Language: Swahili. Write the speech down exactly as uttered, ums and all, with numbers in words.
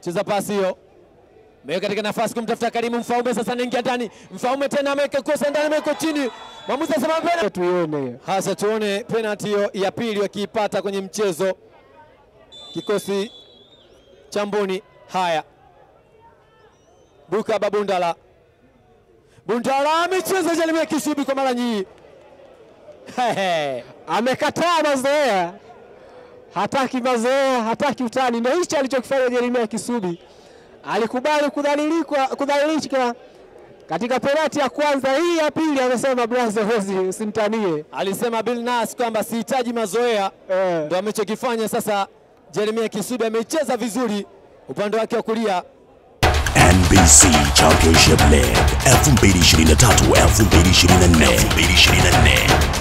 Cheza pasi hiyo. Meweka katika nafasi kumtafuta Karimu Mfaume, sasa anaingia ndani. Mfaume tena ameweka kosa ndani, ameweka chini. Mwamuzi anasema penalty. Tuone. Hasa tuone penalty hiyo ya pili wakiipata kwenye mchezo. Kikosi cha Mboni. Haya. Buka Babundala. Bundala amecheza Jeremia Kisubi kwa mara nyingi. Amekataa mazoea. Hataki mazoea, hataki utani. Ndio hicho alichokifanya Jeremia Kisubi. Alikubali kudhalilika kudhalilika katika penalti ya kwanza, hii ya pili amesema Brazzo Hozi usimtanie. Alisema Bill Nass kwamba sihitaji mazoea. Eh. Ndio amechokifanya sasa Jeremia Kisubi, amecheza vizuri upande wake wa kulia. N B C Championship League elfu mbili ishirini na tatu elfu mbili ishirini na nne.